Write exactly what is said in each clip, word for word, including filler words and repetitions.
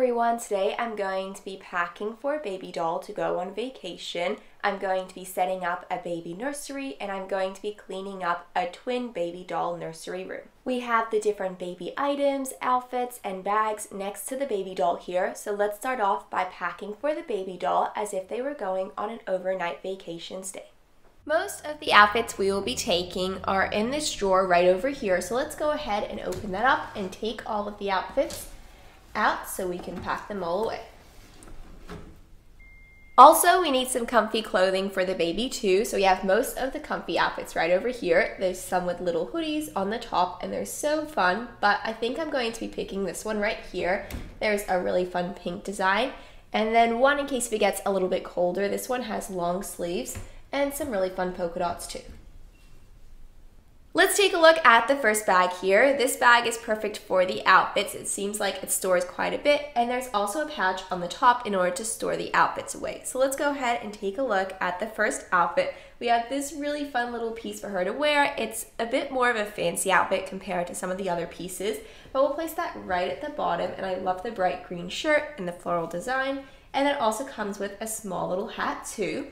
everyone, today I'm going to be packing for a baby doll to go on vacation. I'm going to be setting up a baby nursery and I'm going to be cleaning up a twin baby doll nursery room. We have the different baby items, outfits, and bags next to the baby doll here, so let's start off by packing for the baby doll as if they were going on an overnight vacation stay. Most of the outfits we will be taking are in this drawer right over here, so let's go ahead and open that up and take all of the outfits out so we can pack them all away. Also, we need some comfy clothing for the baby too, so we have most of the comfy outfits right over here. There's some with little hoodies on the top and they're so fun, but I think I'm going to be picking this one right here. There's a really fun pink design, and then one in case it gets a little bit colder. This one has long sleeves and some really fun polka dots too. Let's take a look at the first bag here. This bag is perfect for the outfits. It seems like it stores quite a bit, and there's also a pouch on the top in order to store the outfits away. So let's go ahead and take a look at the first outfit. We have this really fun little piece for her to wear. It's a bit more of a fancy outfit compared to some of the other pieces, but we'll place that right at the bottom, and I love the bright green shirt and the floral design, and it also comes with a small little hat too.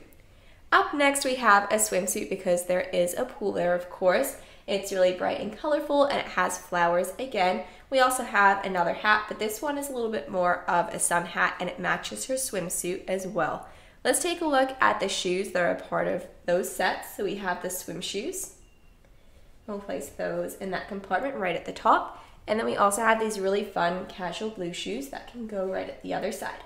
Up next, we have a swimsuit because there is a pool there, of course. It's really bright and colorful, and it has flowers again. We also have another hat, but this one is a little bit more of a sun hat, and it matches her swimsuit as well. Let's take a look at the shoes that are a part of those sets. So we have the swim shoes. We'll place those in that compartment right at the top. And then we also have these really fun casual blue shoes that can go right at the other side.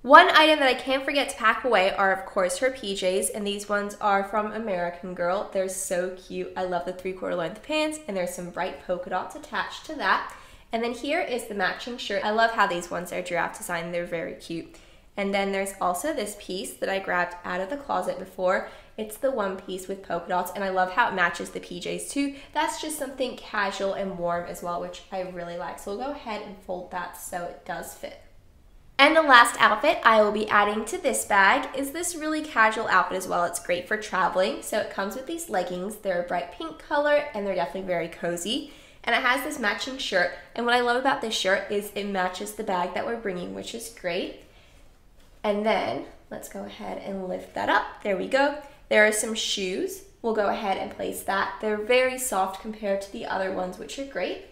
One item that I can't forget to pack away are, of course, her P Js, and these ones are from American Girl. They're so cute. I love the three-quarter length pants, and there's some bright polka dots attached to that. And then here is the matching shirt. I love how these ones are giraffe design. They're very cute. And then there's also this piece that I grabbed out of the closet before. It's the one piece with polka dots, and I love how it matches the P Js too. That's just something casual and warm as well, which I really like. So we'll go ahead and fold that so it does fit. And the last outfit I will be adding to this bag is this really casual outfit as well. It's great for traveling. So it comes with these leggings. They're a bright pink color and they're definitely very cozy. And it has this matching shirt. And what I love about this shirt is it matches the bag that we're bringing, which is great. And then let's go ahead and lift that up. There we go. There are some shoes. We'll go ahead and place that. They're very soft compared to the other ones, which are great.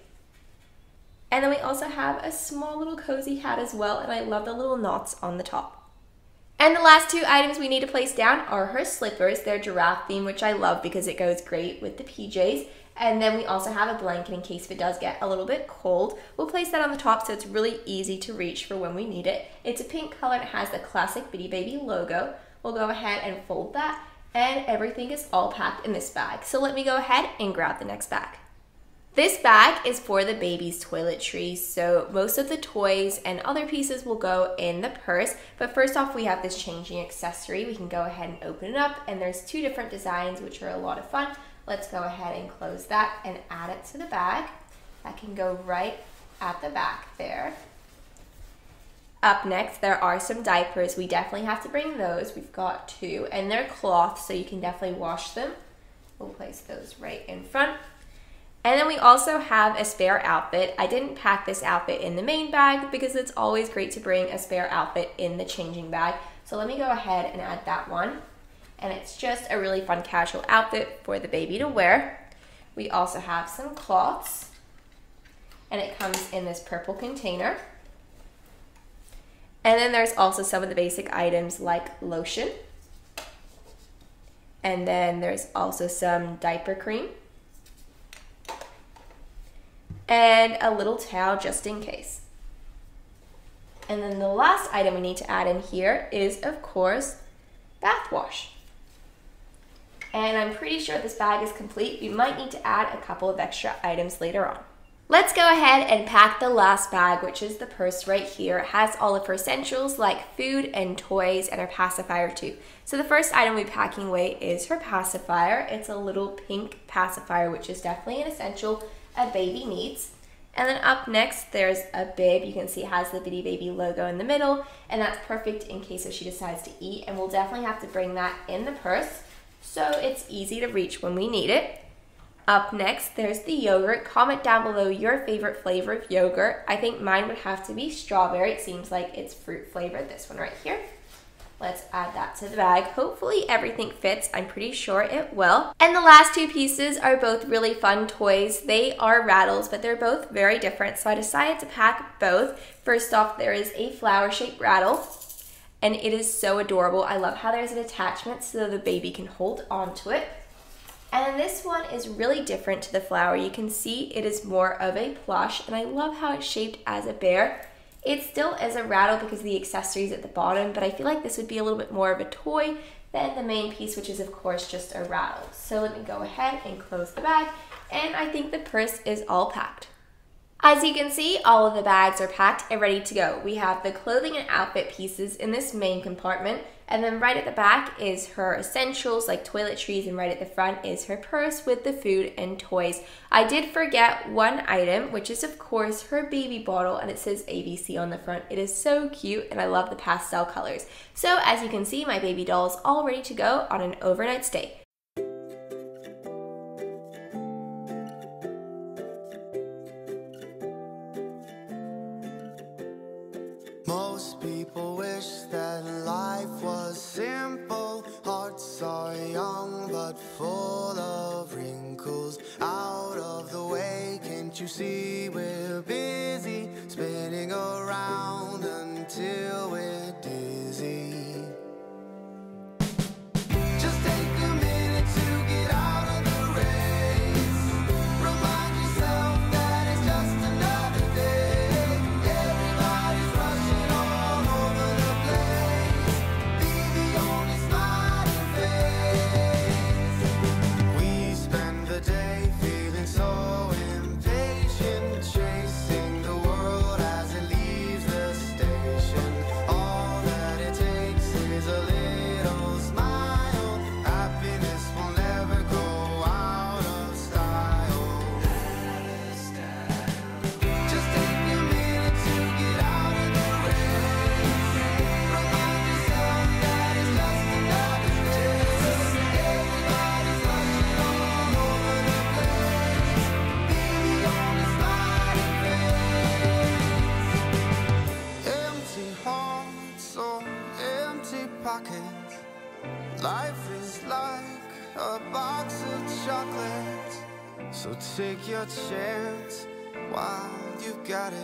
And then we also have a small little cozy hat as well, and I love the little knots on the top. And the last two items we need to place down are her slippers. They're giraffe themed, which I love because it goes great with the P Js. And then we also have a blanket in case it does get a little bit cold. We'll place that on the top so it's really easy to reach for when we need it. It's a pink color and it has the classic Bitty Baby logo. We'll go ahead and fold that, and everything is all packed in this bag. So let me go ahead and grab the next bag. This bag is for the baby's toiletries, so most of the toys and other pieces will go in the purse. But first off, we have this changing accessory. We can go ahead and open it up, and there's two different designs, which are a lot of fun. Let's go ahead and close that and add it to the bag. That can go right at the back there. Up next, there are some diapers. We definitely have to bring those. We've got two, and they're cloth, so you can definitely wash them. We'll place those right in front. And then we also have a spare outfit. I didn't pack this outfit in the main bag because it's always great to bring a spare outfit in the changing bag. So let me go ahead and add that one. And it's just a really fun casual outfit for the baby to wear. We also have some cloths, and it comes in this purple container. And then there's also some of the basic items like lotion. And then there's also some diaper cream. And a little towel just in case. And then the last item we need to add in here is, of course, bath wash. And I'm pretty sure this bag is complete. We might need to add a couple of extra items later on. Let's go ahead and pack the last bag, which is the purse right here. It has all of her essentials like food and toys and her pacifier too. So the first item we're packing away is her pacifier. It's a little pink pacifier, which is definitely an essential a baby needs. And then up next, there's a bib. You can see it has the Bitty Baby logo in the middle, and that's perfect in case if she decides to eat, and we'll definitely have to bring that in the purse so it's easy to reach when we need it. Up next, there's the yogurt. Comment down below your favorite flavor of yogurt. I think mine would have to be strawberry. It seems like it's fruit flavored, this one right here. Let's add that to the bag. Hopefully everything fits. I'm pretty sure it will. And the last two pieces are both really fun toys. They are rattles, but they're both very different, so I decided to pack both. First off, there is a flower-shaped rattle, and it is so adorable. I love how there's an attachment so the baby can hold onto it. And then this one is really different to the flower. You can see it is more of a plush, and I love how it's shaped as a bear. It still is a rattle because of the accessories at the bottom, but I feel like this would be a little bit more of a toy than the main piece, which is of course just a rattle. So let me go ahead and close the bag, and I think the purse is all packed. As you can see, all of the bags are packed and ready to go. We have the clothing and outfit pieces in this main compartment, and then right at the back is her essentials like toiletries, and right at the front is her purse with the food and toys. I did forget one item, which is of course her baby bottle, and it says A B C on the front. It is so cute, and I love the pastel colors. So as you can see, my baby doll is all ready to go on an overnight stay. Most people wish that life was simple. Hearts are young but full of wrinkles. Out of the way, can't you see we're busy spinning around until we're dizzy. Just take a minute to get out of the race. Remind yourself that it's just another day. Life is like a box of chocolates, so take your chance while you've got it.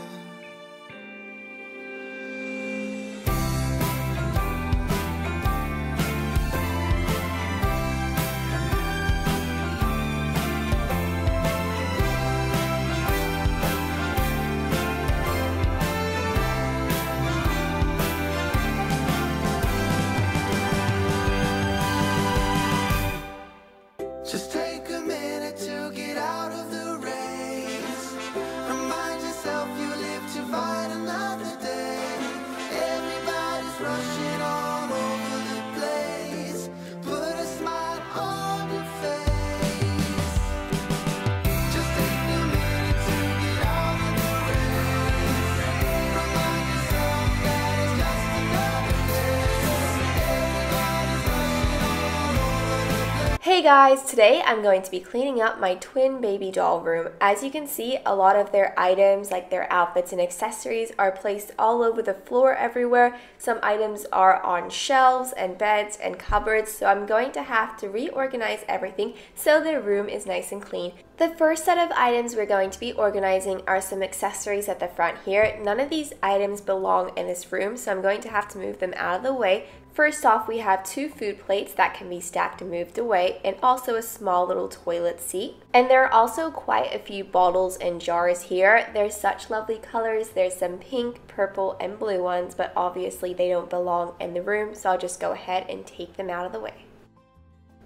Hey guys, today I'm going to be cleaning up my twin baby doll room. As you can see, a lot of their items, like their outfits and accessories, are placed all over the floor everywhere. Some items are on shelves and beds and cupboards, so I'm going to have to reorganize everything so their room is nice and clean. The first set of items we're going to be organizing are some accessories at the front here. None of these items belong in this room, so I'm going to have to move them out of the way. First off, we have two food plates that can be stacked and moved away, and also a small little toilet seat. And there are also quite a few bottles and jars here. There's such lovely colors. There's some pink, purple, and blue ones, but obviously they don't belong in the room, so I'll just go ahead and take them out of the way.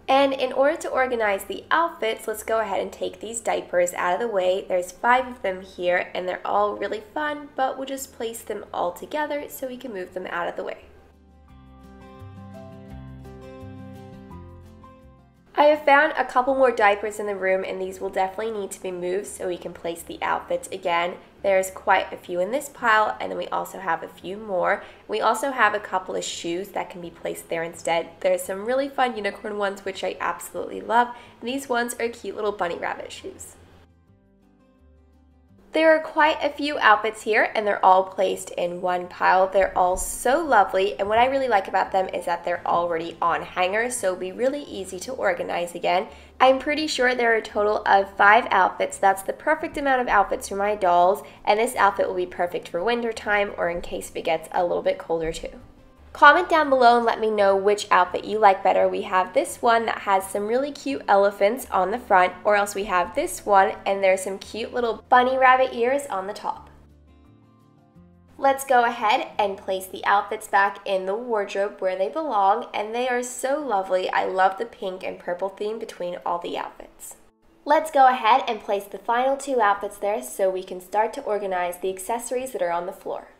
And in order to organize the outfits, let's go ahead and take these diapers out of the way. There's five of them here, and they're all really fun, but we'll just place them all together so we can move them out of the way. I have found a couple more diapers in the room, and these will definitely need to be moved so we can place the outfits again. There's quite a few in this pile, and then we also have a few more. We also have a couple of shoes that can be placed there instead. There's some really fun unicorn ones, which I absolutely love. And these ones are cute little bunny rabbit shoes. There are quite a few outfits here, and they're all placed in one pile. They're all so lovely, and what I really like about them is that they're already on hangers, so it'll be really easy to organize again. I'm pretty sure there are a total of five outfits. That's the perfect amount of outfits for my dolls, and this outfit will be perfect for winter time or in case it gets a little bit colder too. Comment down below and let me know which outfit you like better. We have this one that has some really cute elephants on the front, or else we have this one and there's some cute little bunny rabbit ears on the top. Let's go ahead and place the outfits back in the wardrobe where they belong, and they are so lovely. I love the pink and purple theme between all the outfits. Let's go ahead and place the final two outfits there so we can start to organize the accessories that are on the floor.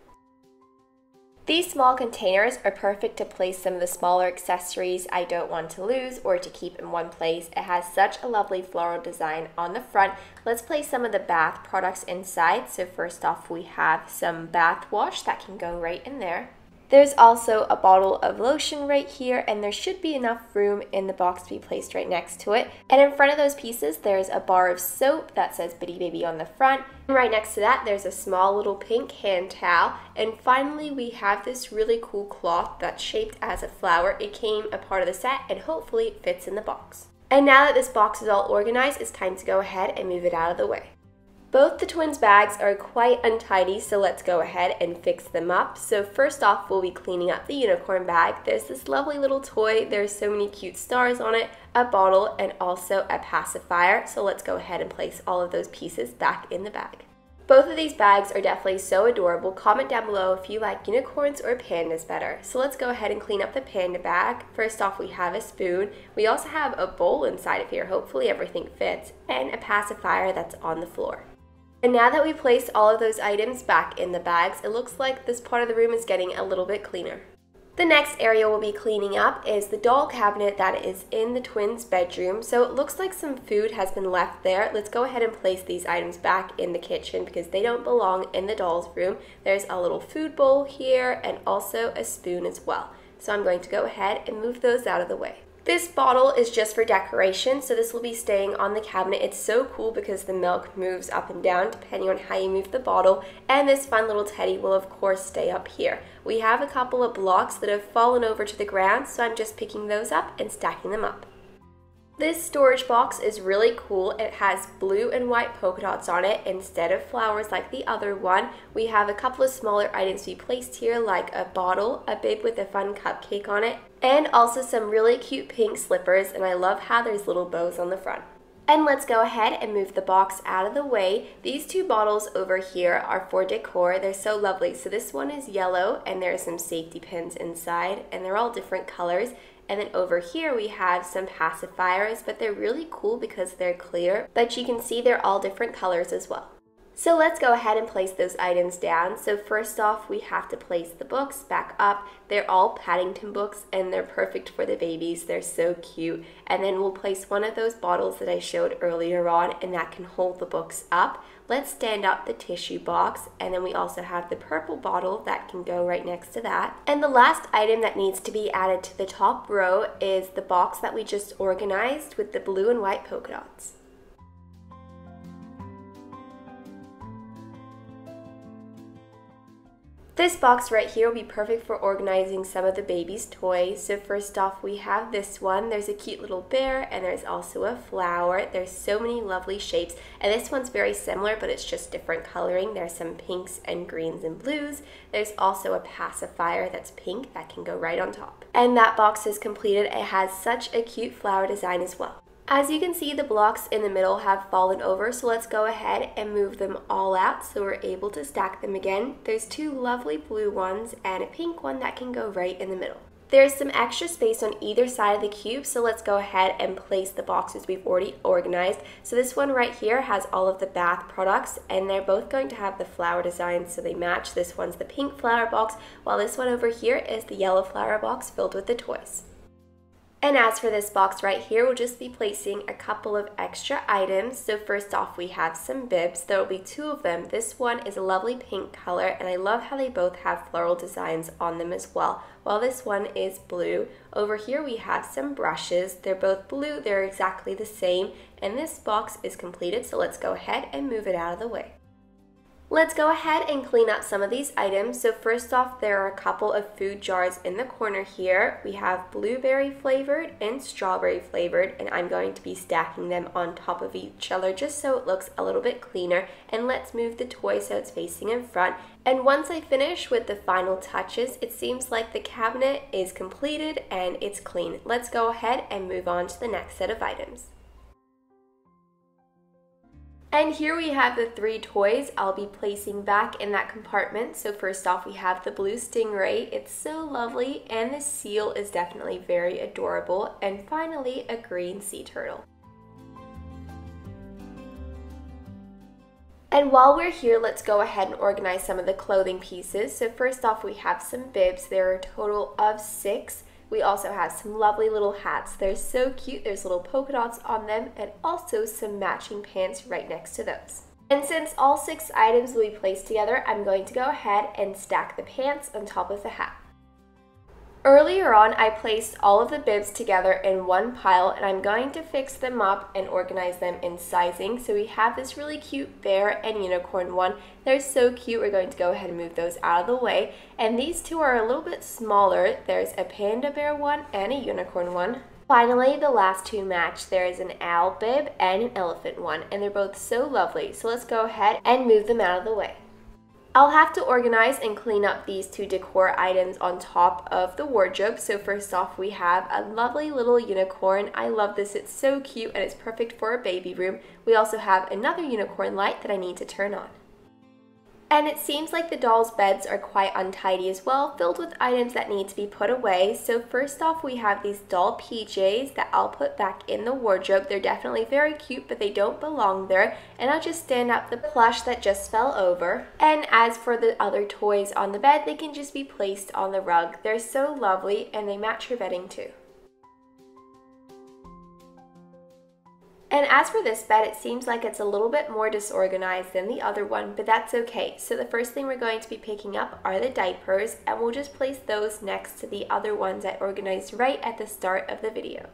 These small containers are perfect to place some of the smaller accessories I don't want to lose or to keep in one place. It has such a lovely floral design on the front. Let's place some of the bath products inside. So first off, we have some bath wash that can go right in there. There's also a bottle of lotion right here, and there should be enough room in the box to be placed right next to it. And in front of those pieces, there's a bar of soap that says Bitty Baby on the front. And right next to that, there's a small little pink hand towel. And finally, we have this really cool cloth that's shaped as a flower. It came a part of the set, and hopefully it fits in the box. And now that this box is all organized, it's time to go ahead and move it out of the way. Both the twins' bags are quite untidy, so let's go ahead and fix them up. So first off, we'll be cleaning up the unicorn bag. There's this lovely little toy. There's so many cute stars on it, a bottle, and also a pacifier. So let's go ahead and place all of those pieces back in the bag. Both of these bags are definitely so adorable. Comment down below if you like unicorns or pandas better. So let's go ahead and clean up the panda bag. First off, we have a spoon. We also have a bowl inside of here. Hopefully everything fits, and a pacifier that's on the floor. And now that we've placed all of those items back in the bags, it looks like this part of the room is getting a little bit cleaner. The next area we'll be cleaning up is the doll cabinet that is in the twins' bedroom. So it looks like some food has been left there. Let's go ahead and place these items back in the kitchen because they don't belong in the doll's room. There's a little food bowl here and also a spoon as well. So I'm going to go ahead and move those out of the way. This bottle is just for decoration, so this will be staying on the cabinet. It's so cool because the milk moves up and down depending on how you move the bottle, and this fun little teddy will of course stay up here. We have a couple of blocks that have fallen over to the ground, so I'm just picking those up and stacking them up. This storage box is really cool. It has blue and white polka dots on it instead of flowers like the other one. We have a couple of smaller items to be placed here, like a bottle, a bib with a fun cupcake on it, and also some really cute pink slippers, and I love how there's little bows on the front. And let's go ahead and move the box out of the way. These two bottles over here are for decor. They're so lovely. So this one is yellow, and there are some safety pins inside, and they're all different colors. And then over here we have some pacifiers, but they're really cool because they're clear, but you can see they're all different colors as well. So let's go ahead and place those items down. So first off, we have to place the books back up. They're all Paddington books, and they're perfect for the babies. They're so cute. And then we'll place one of those bottles that I showed earlier on, and that can hold the books up. Let's stand up the tissue box, and then we also have the purple bottle that can go right next to that. And the last item that needs to be added to the top row is the box that we just organized with the blue and white polka dots. This box right here will be perfect for organizing some of the baby's toys. So first off, we have this one. There's a cute little bear, and there's also a flower. There's so many lovely shapes, and this one's very similar, but it's just different coloring. There's some pinks and greens and blues. There's also a pacifier that's pink that can go right on top. And that box is completed. It has such a cute flower design as well. As you can see, the blocks in the middle have fallen over, so let's go ahead and move them all out so we're able to stack them again. There's two lovely blue ones and a pink one that can go right in the middle. There's some extra space on either side of the cube, so let's go ahead and place the boxes we've already organized. So this one right here has all of the bath products, and they're both going to have the flower designs, so they match. This one's the pink flower box, while this one over here is the yellow flower box filled with the toys. And as for this box right here, we'll just be placing a couple of extra items. So first off, we have some bibs. There will be two of them. This one is a lovely pink color, and I love how they both have floral designs on them as well, while this one is blue. Over here we have some brushes. They're both blue, they're exactly the same, and this box is completed. So let's go ahead and move it out of the way. Let's go ahead and clean up some of these items. So first off, there are a couple of food jars in the corner here. We have blueberry flavored and strawberry flavored, and I'm going to be stacking them on top of each other just so it looks a little bit cleaner. And let's move the toy so it's facing in front. And once I finish with the final touches, it seems like the cabinet is completed and it's clean. Let's go ahead and move on to the next set of items. And here we have the three toys I'll be placing back in that compartment. So first off, we have the blue stingray. It's so lovely, and the seal is definitely very adorable. And finally, a green sea turtle. And while we're here, let's go ahead and organize some of the clothing pieces. So first off, we have some bibs. There are a total of six. We also have some lovely little hats. They're so cute. There's little polka dots on them, and also some matching pants right next to those. And since all six items will be placed together, I'm going to go ahead and stack the pants on top of the hat. Earlier on, I placed all of the bibs together in one pile, and I'm going to fix them up and organize them in sizing. So we have this really cute bear and unicorn one. They're so cute. We're going to go ahead and move those out of the way. And these two are a little bit smaller. There's a panda bear one and a unicorn one. Finally, the last two match. There is an owl bib and an elephant one, and they're both so lovely. So let's go ahead and move them out of the way. I'll have to organize and clean up these two decor items on top of the wardrobe. So first off, we have a lovely little unicorn. I love this. It's so cute, and it's perfect for a baby room. We also have another unicorn light that I need to turn on. And it seems like the dolls' beds are quite untidy as well, filled with items that need to be put away. So first off, we have these doll P Js that I'll put back in the wardrobe. They're definitely very cute, but they don't belong there. And I'll just stand up the plush that just fell over. And as for the other toys on the bed, they can just be placed on the rug. They're so lovely, and they match your bedding too. And as for this bed, it seems like it's a little bit more disorganized than the other one, but that's okay. So the first thing we're going to be picking up are the diapers, and we'll just place those next to the other ones I organized right at the start of the video.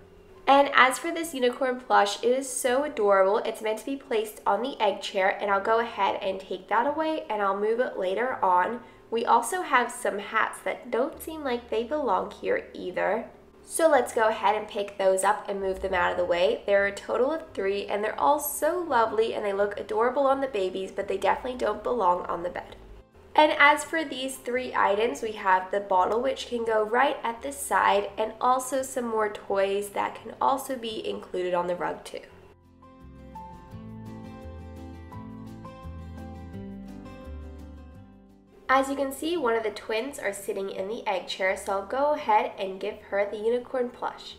And as for this unicorn plush, it is so adorable. It's meant to be placed on the egg chair, and I'll go ahead and take that away, and I'll move it later on. We also have some hats that don't seem like they belong here either. So let's go ahead and pick those up and move them out of the way. There are a total of three, and they're all so lovely, and they look adorable on the babies, but they definitely don't belong on the bed. And as for these three items, we have the bottle, which can go right at the side, and also some more toys that can also be included on the rug too. As you can see, one of the twins are sitting in the egg chair, so I'll go ahead and give her the unicorn plush.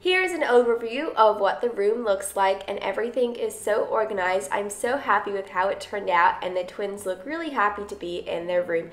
Here's an overview of what the room looks like, and everything is so organized. I'm so happy with how it turned out, and the twins look really happy to be in their room.